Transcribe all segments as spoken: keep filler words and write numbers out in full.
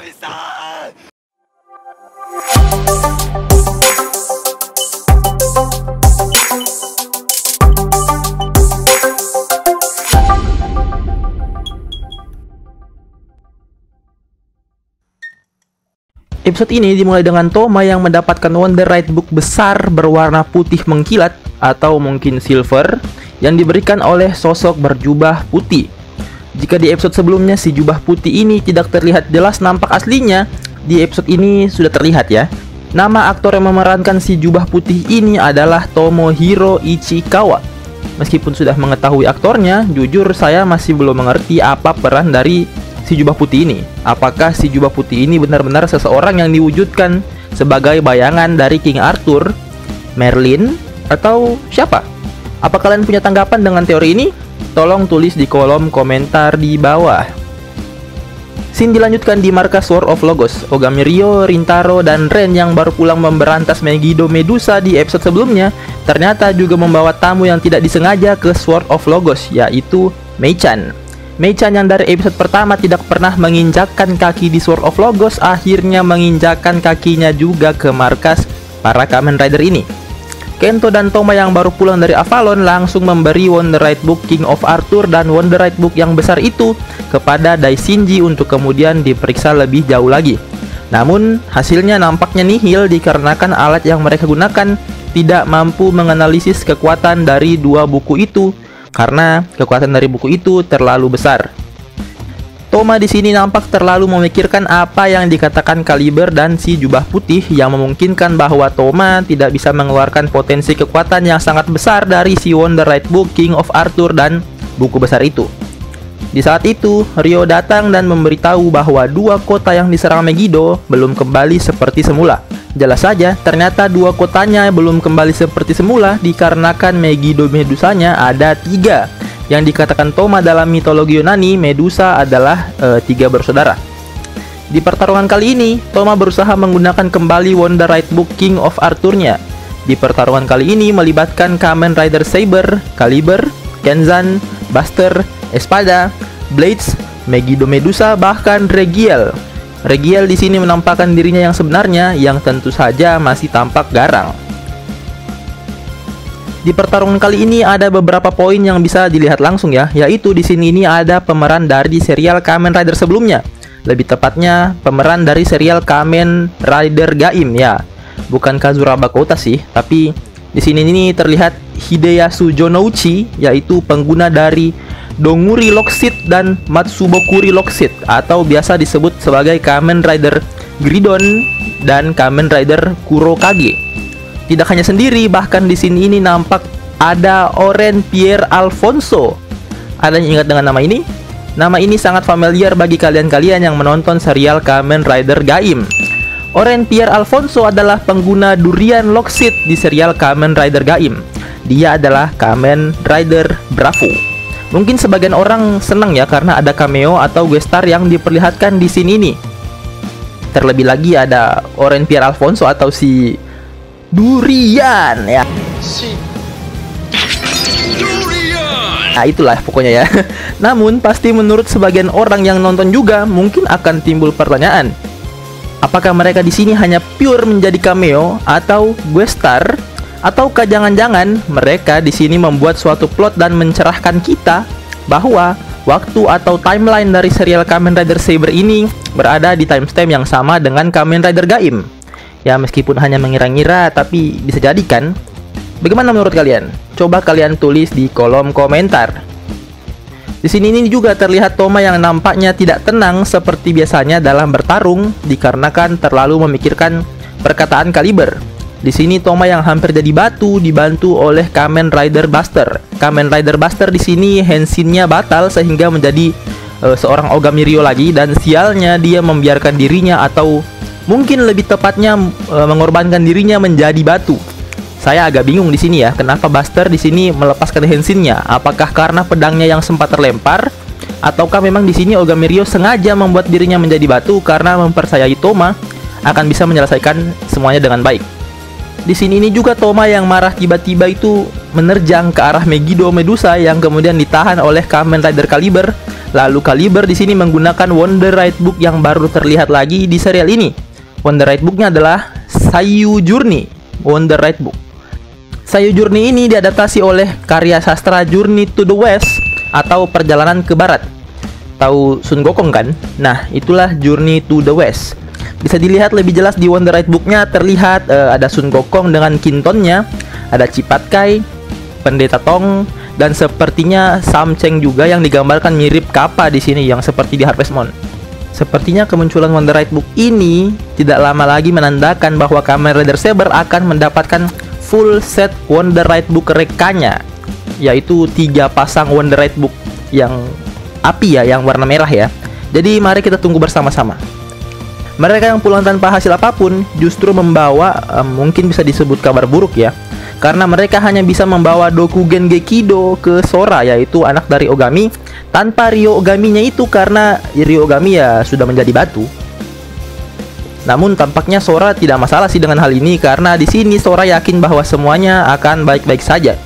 bisa. Episode ini dimulai dengan Toma yang mendapatkan Wonder Ride Book besar berwarna putih mengkilat atau mungkin silver yang diberikan oleh sosok berjubah putih. Jika di episode sebelumnya si jubah putih ini tidak terlihat jelas nampak aslinya, di episode ini sudah terlihat ya. Nama aktor yang memerankan si jubah putih ini adalah Tomohiro Ichikawa. Meskipun sudah mengetahui aktornya, jujur saya masih belum mengerti apa peran dari si jubah putih ini. Apakah si jubah putih ini benar-benar seseorang yang diwujudkan sebagai bayangan dari King Arthur, Merlin, atau siapa? Apa kalian punya tanggapan dengan teori ini? Tolong tulis di kolom komentar di bawah. Scene dilanjutkan di markas Sword of Logos. Ogami Ryo, Rintaro, dan Ren yang baru pulang memberantas Megiddo Medusa di episode sebelumnya ternyata juga membawa tamu yang tidak disengaja ke Sword of Logos, yaitu Meichan. Meichan yang dari episode pertama tidak pernah menginjakkan kaki di Sword of Logos akhirnya menginjakkan kakinya juga ke markas para Kamen Rider ini. Kento dan Toma yang baru pulang dari Avalon langsung memberi Wonder Ride Book King of Arthur dan Wonder Ride Book yang besar itu kepada Dai Shinji untuk kemudian diperiksa lebih jauh lagi. Namun hasilnya nampaknya nihil dikarenakan alat yang mereka gunakan tidak mampu menganalisis kekuatan dari dua buku itu, karena kekuatan dari buku itu terlalu besar. Toma di sini nampak terlalu memikirkan apa yang dikatakan Kaliber dan si jubah putih yang memungkinkan bahwa Toma tidak bisa mengeluarkan potensi kekuatan yang sangat besar dari si Wonder Ride Book King of Arthur dan buku besar itu. Di saat itu, Rio datang dan memberitahu bahwa dua kota yang diserang Megiddo belum kembali seperti semula. Jelas saja, ternyata dua kotanya belum kembali seperti semula dikarenakan Megiddo Medusanya ada tiga. Yang dikatakan Toma dalam mitologi Yunani, Medusa adalah e, tiga bersaudara. Di pertarungan kali ini, Toma berusaha menggunakan kembali Wonder Ride Book King of Arthur-nya. Di pertarungan kali ini melibatkan Kamen Rider Saber, Kaliber, Kenzan, Buster, Espada, Blades, Megiddo Medusa, bahkan Regiel. Regiel di sini menampakkan dirinya yang sebenarnya, yang tentu saja masih tampak garang. Di pertarungan kali ini ada beberapa poin yang bisa dilihat langsung ya, yaitu di sini ini ada pemeran dari serial Kamen Rider sebelumnya, lebih tepatnya pemeran dari serial Kamen Rider Gaim ya, bukan Kazuraba Kota sih, tapi di sini ini terlihat Hideyasu Jonouchi, yaitu pengguna dari Donguri Lockseed dan Matsubokuri Lockseed atau biasa disebut sebagai Kamen Rider Gridon dan Kamen Rider Kurokage. Tidak hanya sendiri, bahkan di sini ini nampak ada Oren Pierre Alfonso. Ada yang ingat dengan nama ini? Nama ini sangat familiar bagi kalian-kalian yang menonton serial Kamen Rider Gaim. Oren Pierre Alfonso adalah pengguna Durian Lockseed di serial Kamen Rider Gaim. Dia adalah Kamen Rider Bravo. Mungkin sebagian orang senang ya karena ada cameo atau guest star yang diperlihatkan di scene ini. Terlebih lagi ada Oren Pierre Alfonso atau si Durian ya. Si Durian. Nah itulah pokoknya ya. Namun pasti menurut sebagian orang yang nonton juga mungkin akan timbul pertanyaan. Apakah mereka di sini hanya pure menjadi cameo atau guest star? Ataukah jangan-jangan mereka di sini membuat suatu plot dan mencerahkan kita bahwa waktu atau timeline dari serial Kamen Rider Saber ini berada di timestamp yang sama dengan Kamen Rider Gaim? Ya meskipun hanya mengira-ngira, tapi bisa jadi kan? Bagaimana menurut kalian? Coba kalian tulis di kolom komentar. Di sini ini juga terlihat Toma yang nampaknya tidak tenang seperti biasanya dalam bertarung dikarenakan terlalu memikirkan perkataan Kaliber. Di sini Toma yang hampir jadi batu dibantu oleh Kamen Rider Buster. Kamen Rider Buster di sini henshinnya batal sehingga menjadi uh, seorang Ogami Ryo lagi, dan sialnya dia membiarkan dirinya atau mungkin lebih tepatnya uh, mengorbankan dirinya menjadi batu. Saya agak bingung di sini ya, kenapa Buster di sini melepaskan henshinnya? Apakah karena pedangnya yang sempat terlempar? Ataukah memang di sini Ogami Ryo sengaja membuat dirinya menjadi batu karena mempercayai Toma akan bisa menyelesaikan semuanya dengan baik? Di sini ini juga Toma yang marah tiba-tiba itu menerjang ke arah Megiddo Medusa yang kemudian ditahan oleh Kamen Rider Kaliber Lalu Kaliber di sini menggunakan Wonder Ride Book yang baru terlihat lagi di serial ini. Wonder Ride Booknya adalah Saiyuu Journey Wonder Ride Book. Saiyuu Journey ini diadaptasi oleh karya sastra Journey to the West atau Perjalanan ke Barat. Tahu Sun Gokong kan? Nah, itulah Journey to the West. Bisa dilihat lebih jelas di Wonder Ride Booknya, terlihat uh, ada Sun Gokong dengan kintonnya, ada Cipat Kai, Pendeta Tong, dan sepertinya Samceng juga yang digambarkan mirip Kappa di sini yang seperti di Harvest Moon. Sepertinya kemunculan Wonder Ride Book ini tidak lama lagi menandakan bahwa Kamen Rider Saber akan mendapatkan full set Wonder Ride Book rekanya, yaitu tiga pasang Wonder Ride Book yang api ya, yang warna merah ya. Jadi mari kita tunggu bersama-sama. Mereka yang pulang tanpa hasil apapun justru membawa eh, mungkin bisa disebut kabar buruk ya. Karena mereka hanya bisa membawa Dokugen Gekido ke Sora, yaitu anak dari Ogami, tanpa Rio Ogaminya itu karena Rio Ogami ya sudah menjadi batu. Namun tampaknya Sora tidak masalah sih dengan hal ini, karena di sini Sora yakin bahwa semuanya akan baik-baik saja.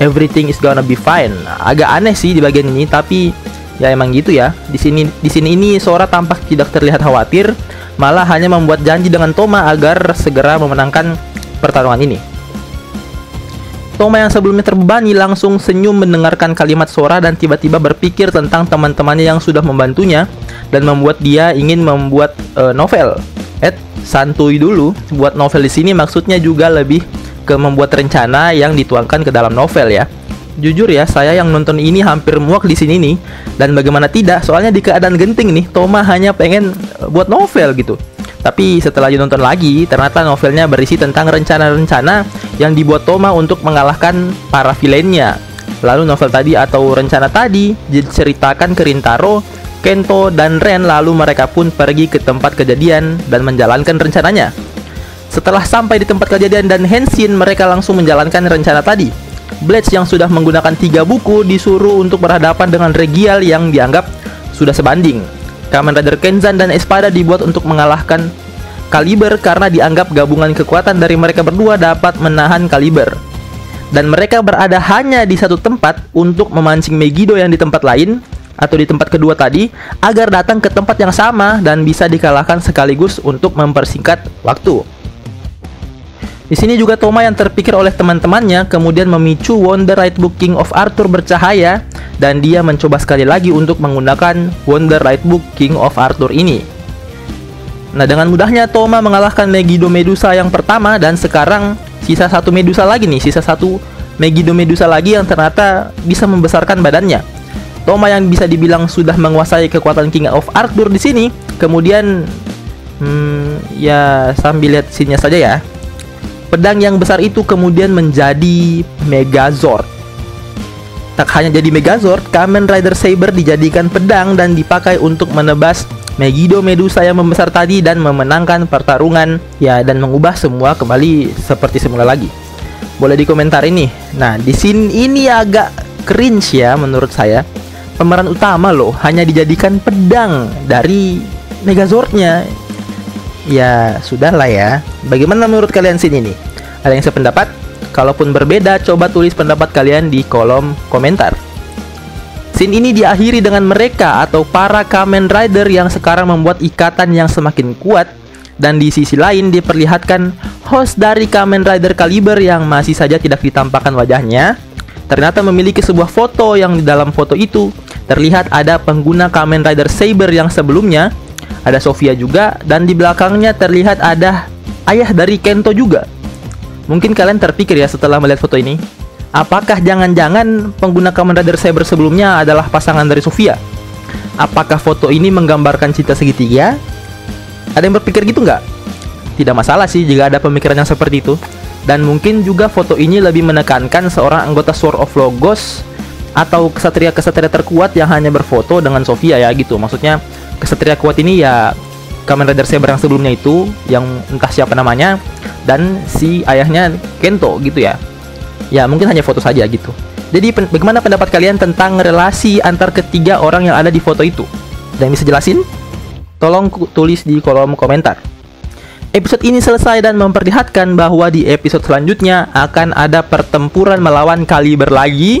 Everything is gonna be fine. Agak aneh sih di bagian ini, tapi ya emang gitu ya. Di sini di sini ini Sora tampak tidak terlihat khawatir, malah hanya membuat janji dengan Toma agar segera memenangkan pertarungan ini. Toma yang sebelumnya terbebani langsung senyum mendengarkan kalimat Sora dan tiba-tiba berpikir tentang teman-temannya yang sudah membantunya dan membuat dia ingin membuat uh, novel. Eh, santuy dulu. Buat novel di sini maksudnya juga lebih ke membuat rencana yang dituangkan ke dalam novel ya. Jujur ya, saya yang nonton ini hampir muak di sini nih. Dan bagaimana tidak, soalnya di keadaan genting nih, Toma hanya pengen buat novel gitu. Tapi setelah nonton lagi, ternyata novelnya berisi tentang rencana-rencana yang dibuat Toma untuk mengalahkan para villainnya. Lalu novel tadi atau rencana tadi diceritakan ke Rintaro, Kento, dan Ren, lalu mereka pun pergi ke tempat kejadian dan menjalankan rencananya. Setelah sampai di tempat kejadian dan Henshin, mereka langsung menjalankan rencana tadi. Blades yang sudah menggunakan tiga buku disuruh untuk berhadapan dengan Regiel yang dianggap sudah sebanding. Kamen Rider Kenzan dan Espada dibuat untuk mengalahkan Kaliber karena dianggap gabungan kekuatan dari mereka berdua dapat menahan Kaliber. Dan mereka berada hanya di satu tempat untuk memancing Megiddo yang di tempat lain, atau di tempat kedua tadi, agar datang ke tempat yang sama dan bisa dikalahkan sekaligus untuk mempersingkat waktu. Di sini juga Toma yang terpikir oleh teman-temannya kemudian memicu Wonder Ride Book King of Arthur bercahaya, dan dia mencoba sekali lagi untuk menggunakan Wonder Ride Book King of Arthur ini. Nah, dengan mudahnya Toma mengalahkan Megiddo Medusa yang pertama, dan sekarang sisa satu Medusa lagi nih, sisa satu Megiddo Medusa lagi yang ternyata bisa membesarkan badannya. Toma yang bisa dibilang sudah menguasai kekuatan King of Arthur di sini, kemudian hmm, ya sambil lihat scene-nya saja ya. Pedang yang besar itu kemudian menjadi Megazord. Tak hanya jadi Megazord, Kamen Rider Saber dijadikan pedang dan dipakai untuk menebas Megiddo Medusa yang membesar tadi dan memenangkan pertarungan ya, dan mengubah semua kembali seperti semula lagi. Boleh dikomentar ini. Nah, di sini ini agak cringe ya menurut saya. Pemeran utama loh hanya dijadikan pedang dari Megazordnya. Ya, sudahlah ya. Bagaimana menurut kalian sini nih? Ada yang sependapat? Kalaupun berbeda, coba tulis pendapat kalian di kolom komentar. Scene ini diakhiri dengan mereka atau para Kamen Rider yang sekarang membuat ikatan yang semakin kuat. Dan di sisi lain diperlihatkan host dari Kamen Rider Kaliber yang masih saja tidak ditampakkan wajahnya. Ternyata memiliki sebuah foto yang di dalam foto itu terlihat ada pengguna Kamen Rider Saber yang sebelumnya. Ada Sofia juga, dan di belakangnya terlihat ada ayah dari Kento juga. Mungkin kalian terpikir ya setelah melihat foto ini, apakah jangan-jangan pengguna Kamen Rider Saber sebelumnya adalah pasangan dari Sofia? Apakah foto ini menggambarkan cinta segitiga? Ada yang berpikir gitu nggak? Tidak masalah sih jika ada pemikiran yang seperti itu. Dan mungkin juga foto ini lebih menekankan seorang anggota Sword of Logos atau kesatria-kesatria terkuat yang hanya berfoto dengan Sofia ya gitu. Maksudnya kesatria kuat ini ya Kamen Rider Saber yang sebelumnya itu, yang entah siapa namanya, dan si ayahnya Kento gitu ya. Ya mungkin hanya foto saja gitu. Jadi pen bagaimana pendapat kalian tentang relasi antar ketiga orang yang ada di foto itu? Dan bisa jelasin? Tolong tulis di kolom komentar. Episode ini selesai dan memperlihatkan bahwa di episode selanjutnya akan ada pertempuran melawan Kaliber lagi,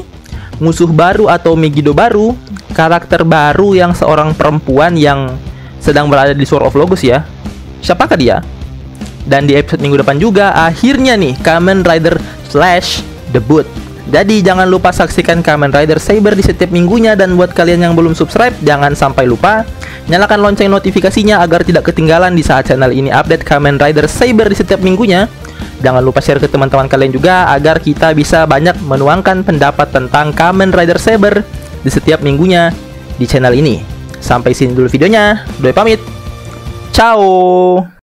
musuh baru atau Megiddo baru, karakter baru yang seorang perempuan yang sedang berada di Sword of Logos ya. Siapakah dia? Dan di episode minggu depan juga akhirnya nih Kamen Rider Slash debut. Jadi jangan lupa saksikan Kamen Rider Saber di setiap minggunya. Dan buat kalian yang belum subscribe, jangan sampai lupa nyalakan lonceng notifikasinya agar tidak ketinggalan di saat channel ini update Kamen Rider Saber di setiap minggunya. Jangan lupa share ke teman-teman kalian juga agar kita bisa banyak menuangkan pendapat tentang Kamen Rider Saber di setiap minggunya di channel ini. Sampai sini dulu videonya, Doi pamit, ciao.